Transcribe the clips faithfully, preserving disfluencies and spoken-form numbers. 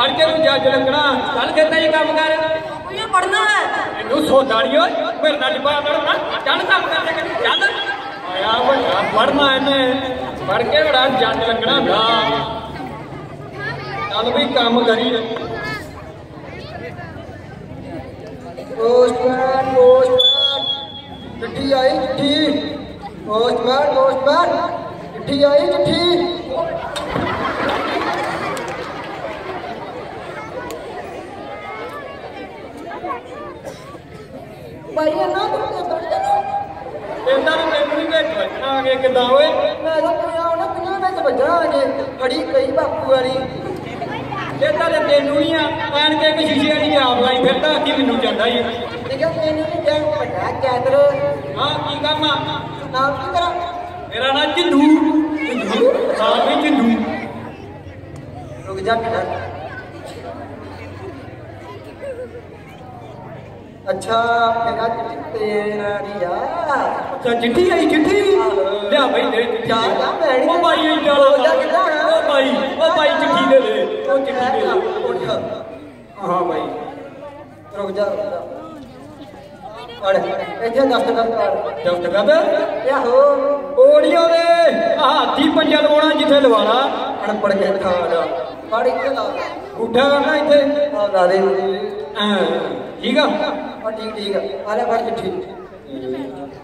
पढ़ के तू जा जलंगना चल कहता ये काम कर ये पढ़ना है इनु सो दाड़ियो मेरे नाल बा ना चल काम कर चल आया बड़ा पढ़ना है ने पढ़ के बड़ा जा जलंगना ना चल भी काम करी पोस्टमैन पोस्टमैन चिट्ठी आई चिट्ठी पोस्टमैन पोस्टमैन चिट्ठी आई चिट्ठी भाई ना तुमने बच्चे को तेरा तो मेमोरी में बच्चा आगे कितना हुए मैं तो तुम्हें और ना तुम्हें मैं तो बच्चा आगे हरी कई बापू वाली तेरा तो मेमोरी है मैंने क्या कुछ चीज़ नहीं आप लाई फिर तो किसी ने जाना ही लेकिन मेमोरी जान पड़ा क्या करो हाँ की काम नाम की करा मेरा नाम चिंदू चिंदू हाँ मैं चिंदू रुक जा किधर अच्छा मेरा तेरा रिया अच्छा चिट्ठी आई चिट्ठी ले आ भाई ले चिट्ठी ओ भाई इतना ओ भाई ओ भाई चिट्ठी ले ले ओ चिट्ठी ले उठ जा हां भाई रुक जा अरे इथे दस्त कर दस्त कर या हो ओड़ियो रे हाथी पंजा लवाना जिथे लवाना अनपड़ के खा जा पड़ के ला उठा ना इथे आ ला दे हां ठीक है और ठीक ठीक है अरे बात ठीक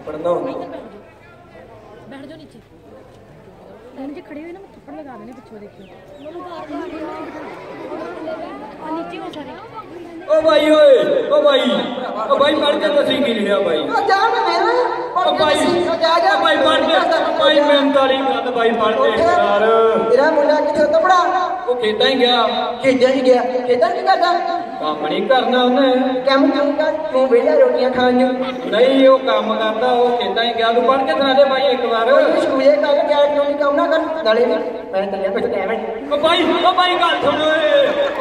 पढ़ना हो बैठ जाओ नीचे नीचे खड़े हुए ना मैं थप्पड़ लगा देने पीछे देखियो नीचे हो सारे ओ भाई ओए ओ भाई ओ भाई पढ़ के दसी की लिया भाई ओ जा मेरा ओ भाई जा जा भाई पढ़ के भाई मेहनतारी बात भाई पढ़ के यार तेरा मुंडा किथे तबड़ा वो कहता ही गया कहता ही गया कहता नहीं करता काम नहीं करना उन्हें काम काम कर तू बेटा रोटियां खानी नहीं वो काम करता वो कहता है क्या तू पढ़ के सुना दे भाई एक बार स्कूल ये काम क्या क्यों नहीं काम ना कर गले में मैंने तेरे कुछ टाइम है ओ भाई ओ भाई गाल सुन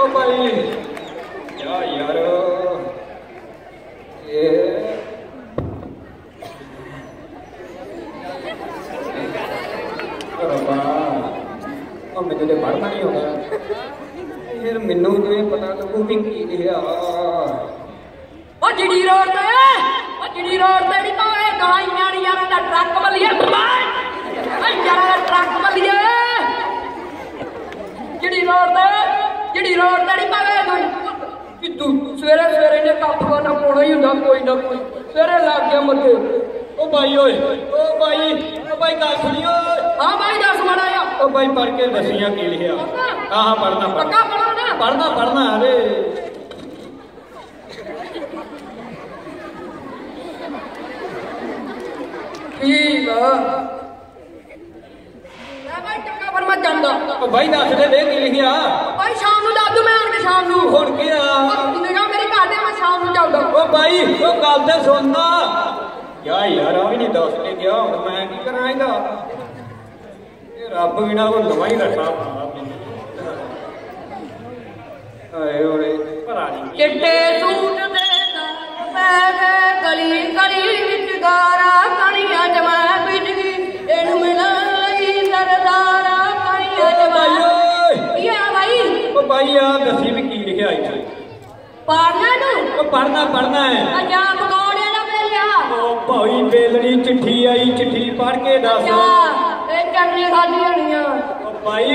ओ भाई क्या यार ये अरे वाह अब मुझे पढ़ना नहीं होगा फिर मिन्नू ने पता लगू भी की लिया ओ जिडी रोड पे ओ जिडी रोड पे तो ए दहाइयां नहीं यार दा ट्रक वाली है ए यार दा ट्रक वाली है जिडी रोड पे जिडी रोड पे पावे कि तू सवेरे सवेरे ने काफवा ना पोड़ा ही हुंदा कोई ना कोई सवेरे लग गया मथे ओ भाई ओए ओ भाई ओ भाई गाल सुनियो हां भाई दस मारा या ओ भाई पढ़ के दसियां की लिया हां हां पढ़ना पक्का पढ़ो पढ़ना पढ़ना अरे ठीक है भाई टक्का पर मत जांदा ओ भाई दस दे दे की लिखिया भाई शाम नु दादू मैं आके शाम नु होड़ के आ निगा मेरे घर दे मैं शाम नु जाऊंगा ओ भाई ओ गल ते सुनना क्या यार आ भी नहीं दस ले गया हुण मैं की करा इदा ए रब बिना को लवाई रखा चिट्टे सूट कली कली बिच गारा कणिया जमा बिच गई इन मिला सरदारा कणिया जमा ये भाई ओ भाई आ दसी में की लिखया है पढ़ना तू ओ पढ़ना पढ़ना है अच्छा पकौड़े ना बेलिया ओ भाई बेलड़ी चिट्ठी आई चिट्ठी पढ़ के दस ए चटनी खाली हणिया भाई ए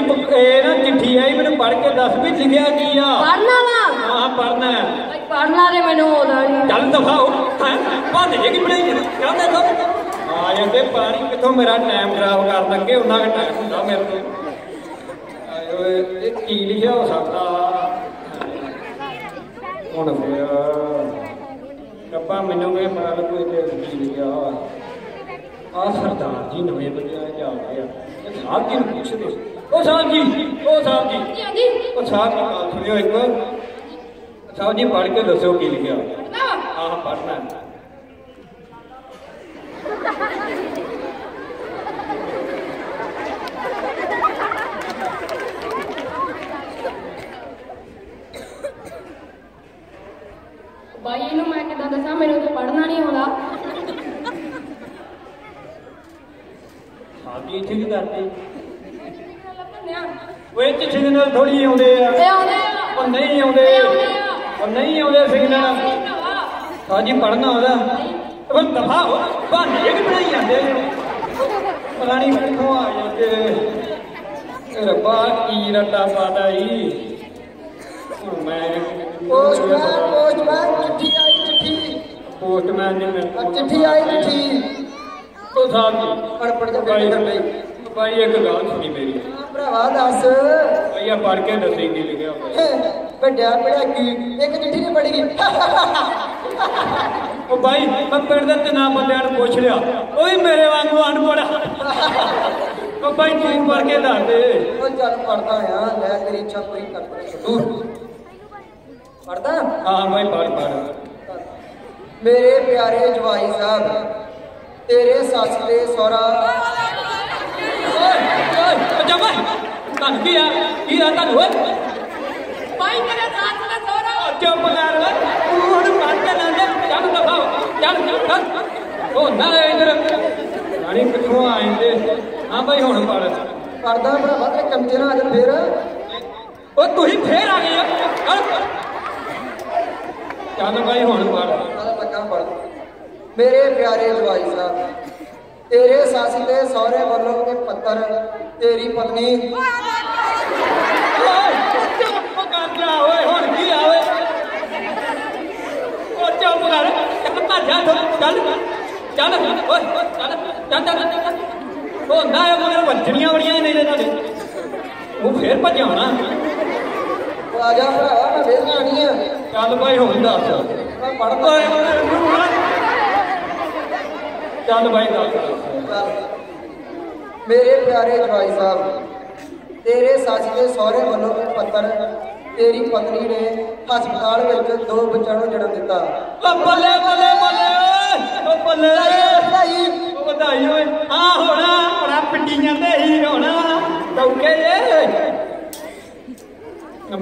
ना चिट्ठी आई मैंने पढ़ के दस भी लिखिया किया पढ़ना ना हां पढ़ना है भाई पढ़ना रे मैंने होदा नहीं चल दफाओ हैं बंद जे की पढ़ाई क्या दे सब आ जाते पानी किथों मेरा टाइम खराब कर लगे उना का टाइम हुंदा मेरे को आयो ए की लिखिया हो सकदा हुन फिर कप्पा मेनू के पता लगो ए की लिखिया आ सरदार जी नवे बजे आ जा गया ये साहब जी ने पूछ दे ओ साहब जी ओ साहब जी जी ओ साहब जी बात सुनियो एक साहब जी पढ़ के दसो की लिखया हां हां पढ़ना है भाई नु मैं किदा दसा मेरे तो पढ़ना नहीं होंदा साहब जी इथे की करते वे चिट्ठी थोड़ी आने और नहीं आते और नहीं आते सीखना हाजी पढ़ना होता पर दफा हो बहाने जग बनाई जाते पता नहीं क्यों आ जाते रब्बा की रटा पाता ही मैं पोस्टमैन पोस्टमैन चिट्ठी आई चिट्ठी पोस्टमैन ने मेरे चिट्ठी आई चिट्ठी तो साहब जी पढ़ पढ़ के बैठ गए भाई एक गल सुनी मेरी भरावा दस भैया पढ़ के दसी की लिखा बढ़िया पढ़िया की एक चिट्ठी नहीं पढ़ी ओ भाई मैं पिंड के नाम बंद पूछ लिया वो भी मेरे वांगू अनपढ़ ओ भाई तू पढ़ के दस दे चल पढ़ता यार मैं तेरी इच्छा पूरी करता पढ़ता हाँ भाई पढ़ पढ़ मेरे प्यारे जवाई साहब तेरे सस के सौरा किया किया था वो भाई मेरे साथ में सोरा और क्या पगार है और बात कर ले चल दबाओ चल चल ओ ना इधर रानी किथों आएंगे हां भाई हुन पड़ करदा भरावा ते कमजरा अज फिर ओ तू ही फिर आ गया चल चल भाई हुन पड़ लगा पड़ मेरे प्यारे जवाई साहब तेरे सास के सौरे वालों के पत्थर तेरी पत्नी बजनिया बड़िया नहीं तू फिर भजा होना राजा भरावा मैं फिर आनी है चल भाई हो दस पढ़ता चल भाई मेरे प्यारे जवाई साहब तेरे सस के सौरे वालों के पत्तर तेरी पत्नी ने हस्पताल में दो बच्चों को जन्म दिता बल्ले बल्ले बल्ले बधाई होए हां होना बड़ा पिंडियां ते ही होना चौके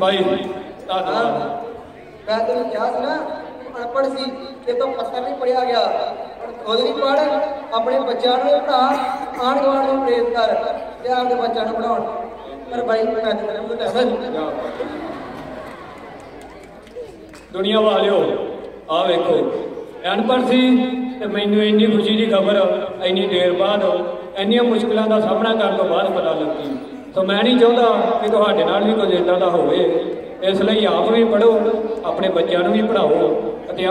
भाई दादा मैं तेन क्या ना अनपढ़ सी ये तो पत्तर नहीं पढ़िया गया खुद नहीं पढ़ अपने बच्चों को पढ़ा आंढ गुआढ़ को प्रेरित कर ते अपने बच्चों को पढ़ाओ पर भाई मैं तेरे को कहता दुनिया वालियो आ वेखो अनपढ़ सी ते मैनू इन्नी खुशी की खबर इन्नी देर बाद इन्नियां मुश्किलों का सामना करने तो बाद पता लगी तो मैं नहीं चाहता कि तुहाडे नाल भी कुछ इदां दा होवे इसलिए आप भी पढ़ो अपने बच्चों को भी पढ़ाओ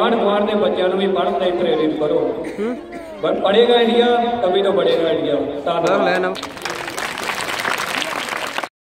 आंढ गुआढ़ के बच्चों भी पढ़ने प्रेरित करो पढ़ेगा इंडिया तभी तो बढ़ेगा इंडिया।